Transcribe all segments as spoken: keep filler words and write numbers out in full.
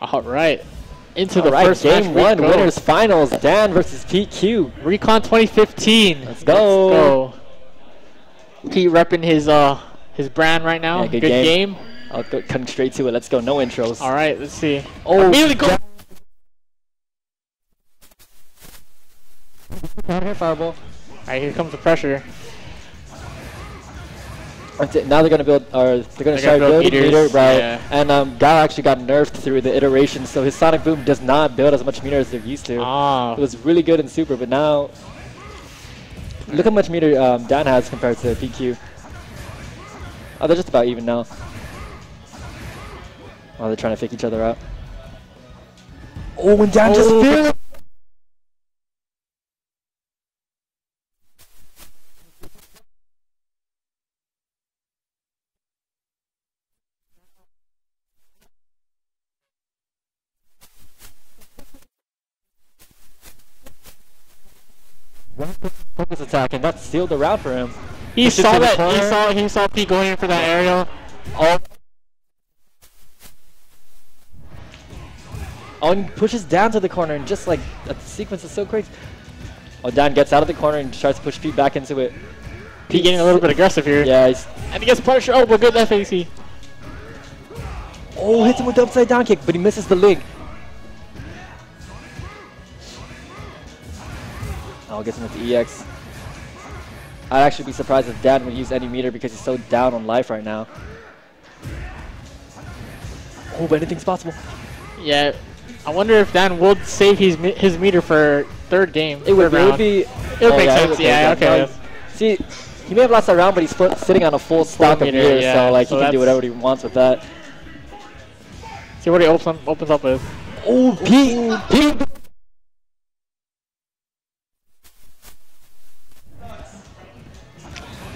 All right. Into the first game one, winners finals, Dan versus P Q. RECON twenty fifteen. Let's go. Pete repping his uh his brand right now. Yeah, good good game. game. I'll go, come straight to it. Let's go. No intros. All right. Let's see. Oh, immediately go. Fireball. All right. Here comes the pressure. Now they're gonna build, or they're gonna start building meter, right? Yeah. And um, Gao actually got nerfed through the iteration, so his Sonic Boom does not build as much meter as they're used to. Oh. It was really good in Super, but now look how much meter um, Dan has compared to P Q. Oh, they're just about even now. Oh, they're trying to fake each other out. Oh, and Dan oh. just failed. Focus attack, and that sealed the route for him. He Pushes saw that. He saw. He saw Pete going in for that aerial. Oh. Oh, and pushes down to the corner, and just like that sequence is so crazy. Oh, Dan gets out of the corner and tries to push Pete back into it. Pete getting a little bit aggressive here. Yeah, he's and he gets punished. Oh, we're good F A C. Oh, hits him with the upside down kick, but he misses the link. I'll get him with the E X. I'd actually be surprised if Dan would use any meter because he's so down on life right now. Oh, but anything's possible. Yeah, I wonder if Dan would save his his meter for third game. It would maybe. It would oh, make yeah, sense. Yeah, okay. Yeah, okay. See, he may have lost that round, but he's full, sitting on a full stock full of meter, meter yeah. so like so he can do whatever he wants with that. See what he opens opens up with. Oh, Pete. Pete.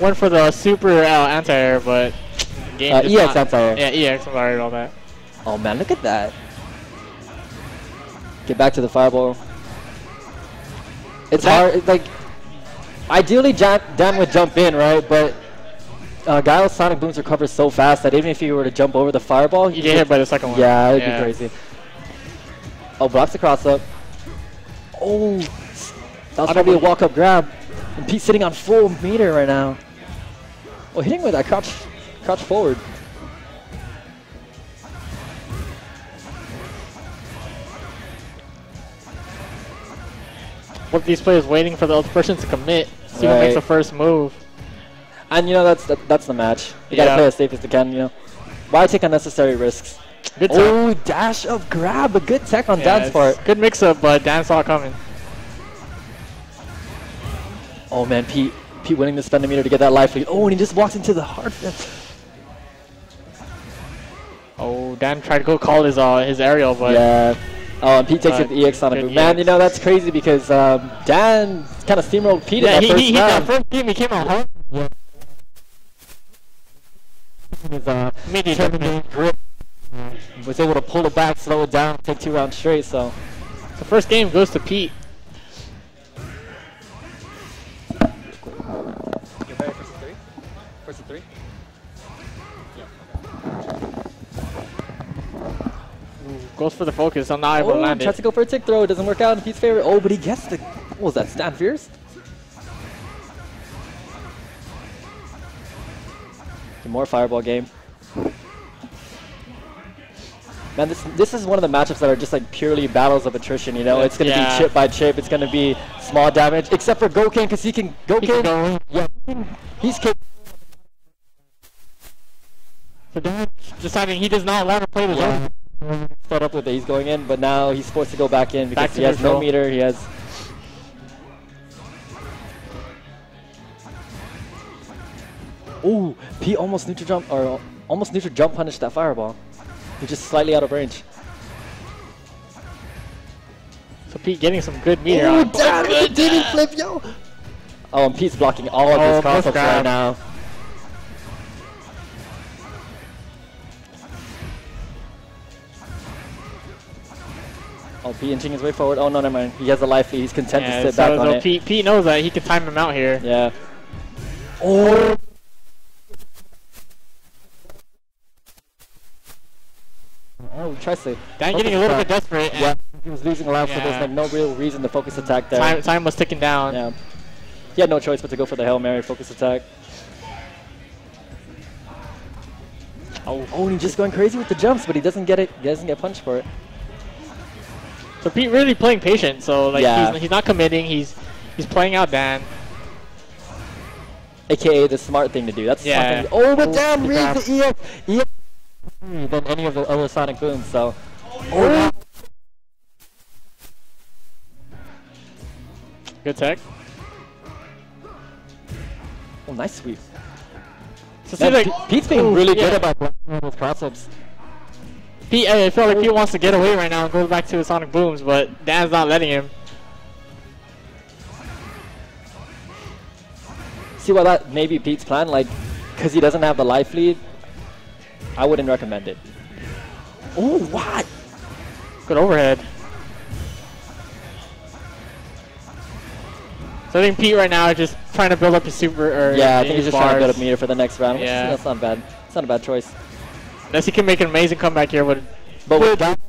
Went for the super uh, anti-air, but game uh, E X anti-air. Yeah, E X anti-air and all that. Oh man, look at that! Get back to the fireball. It's that hard. It's like ideally, Jan Dan would jump in, right? But uh, Guile's Sonic Booms recover so fast that even if he were to jump over the fireball, you get hit by the second one. Yeah, it'd yeah. be crazy. Oh, blocks the cross up. Oh, that was probably a walk-up grab. And Pete's sitting on full meter right now. Oh, hitting with that crouch, crouch forward. One of these players waiting for the other person to commit. See right. who makes the first move. And you know that's that, that's the match. You yeah. gotta play as safe as you can. You know, why take unnecessary risks? Good tech. Oh, dash up grab, a good tech on yeah, Dan's part. Good mix up, but Dan saw it coming. Oh man, Pete, Pete willing to spend a meter to get that life lead. Oh, and he just walks into the hard fence. Oh, Dan tried to go call his uh, his aerial, but yeah. Oh, and Pete takes uh, it the E X on him. Man, you know that's crazy because um, Dan kind of steamrolled Pete. Yeah, in that he, first he hit that first game. He came out hard. Yeah. His uh, mini terminating grip was able to pull it back, slow it down, take two rounds straight. So the first game goes to Pete. First and three? Yeah. Ooh, goes for the focus. I'm not able to land it. Tries to go for a tick throw. It doesn't work out in Pete's favor. Oh, but he gets the... What was that? Stan Fierce? More fireball game. Man, this this is one of the matchups that are just like purely battles of attrition, you know? It's going to yeah. be chip by chip. It's going to be small damage. Except for Goken, because he can... Goken... Yeah. He's capable. So Dan deciding he does not allow to play the zone. Yeah. Start up with it. He's going in, but now he's forced to go back in because back he has control. no meter. He has. Ooh, Pete almost neutral jump or almost neutral jump punished that fireball. He's just slightly out of range. So Pete getting some good meter. Ooh, damn it! He didn't flip, yo. Oh, and Pete's blocking all of his oh, concepts right now. Oh, Pete inching his way forward. Oh, no, never mind. He has a life lead. He's content yeah, to sit so back so on Pete, it. Pete knows that he can time him out here. Yeah. Oh! Oh, Chesley. Dan focus getting a little attack. bit desperate. And yeah, he was losing allowed yeah. for this. Like, no real reason to focus attack there. Time, time was ticking down. Yeah. He had no choice but to go for the Hail Mary focus attack. Oh, oh, and he's just going crazy with the jumps, but he doesn't get it. He doesn't get punched for it. So Pete really playing patient. So like, yeah. he's, he's not committing. He's he's playing out Dan. A K A the smart thing to do. That's yeah. the smart thing. Oh, but Dan reads the E F, E F than any of the other Sonic booms. So. Oh. Good tech. Oh, nice sweep. So see, like, Pete's being ooh, really yeah. good about blocking with cross-ups. Pete, I feel like Pete wants to get away right now and go back to his Sonic Booms, but Dan's not letting him. See why that may be Pete's plan, like, because he doesn't have the life lead, I wouldn't recommend it. Oh, what? Good overhead. So I think Pete right now is just trying to build up his super. Or yeah, I think he's just bars. trying to build up meter for the next round. Yeah, that's not bad. It's not a bad choice. Unless he can make an amazing comeback here, with but with that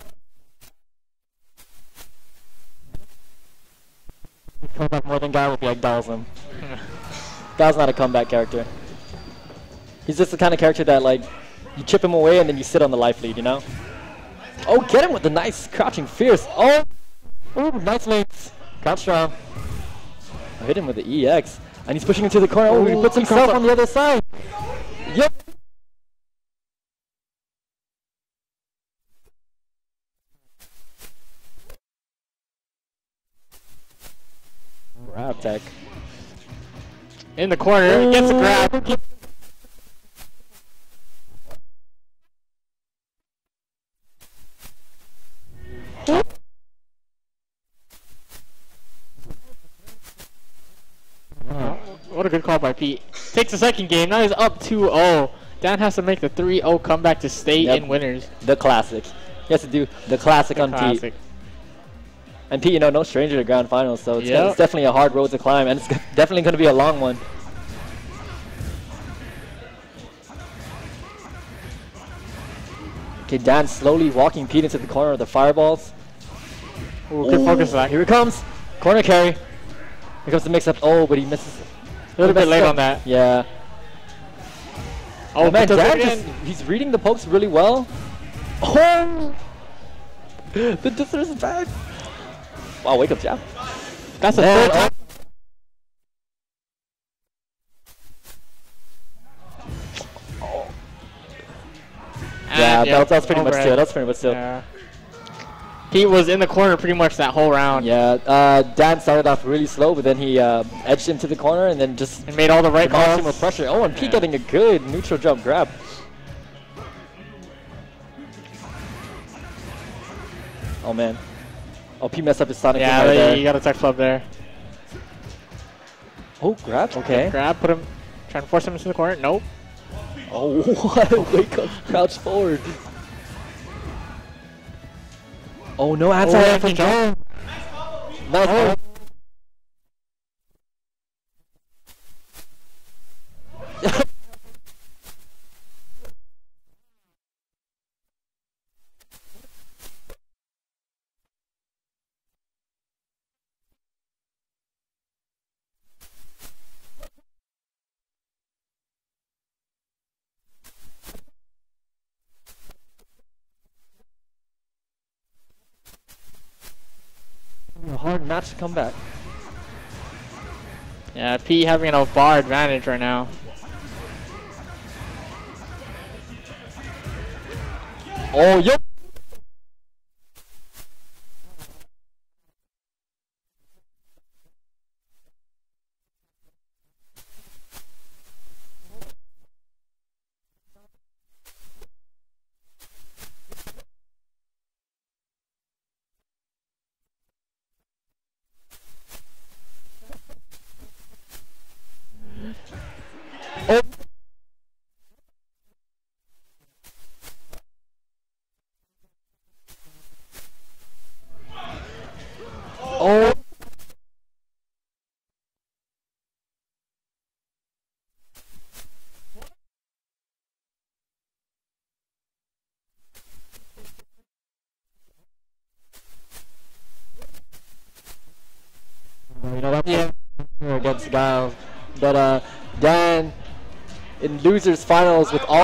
comeback more than guy would be like Dial's him. Dial's not a comeback character. He's just the kind of character that like you chip him away and then you sit on the life lead, you know? Oh, get him with the nice crouching fierce. Oh, ooh, nice leads. Crouch down. Hit him with the E X, and he's pushing into the corner. Oh, he puts himself on the other side. Yep. Grab tech. In the corner, he gets a grab. What a good call by Pete. Takes the second game. Now he's up two oh. Dan has to make the three oh comeback to stay yep. in winners. The classic. He has to do the classic the on classic. Pete. And Pete, you know, no stranger to grand finals, so it's, yep. gonna, it's definitely a hard road to climb, and it's definitely going to be a long one. Okay, Dan slowly walking Pete into the corner of the fireballs. Ooh, good Ooh. focus on that. Here it comes. Corner carry. Here comes the mix-up. Oh, but he misses. A little bit late on that. Yeah. Oh, man, Dan just, he's reading the pokes really well. Oh! The distance is back. Wow, wake up, Jab. That's a third time. Oh. Yeah, that was pretty much still. That's pretty much still. He was in the corner pretty much that whole round. Yeah, uh, Dan started off really slow, but then he uh, edged into the corner and then just and made all the right calls. With pressure. Oh, and yeah. Pete getting a good neutral jump grab. Oh man, oh Pete messed up his Sonic. Yeah, right yeah there. You got a tech flub there. Oh, grab. Okay, okay. grab. Put him. Trying to force him into the corner. Nope. Oh, what? Wake up! Crouch forward. Oh no, that's oh, from John. Nice oh. Hard match to come back. Yeah, Pete having a bar advantage right now. Oh, yep. know, that's yeah. against Giles. But uh, Dan in losers finals with all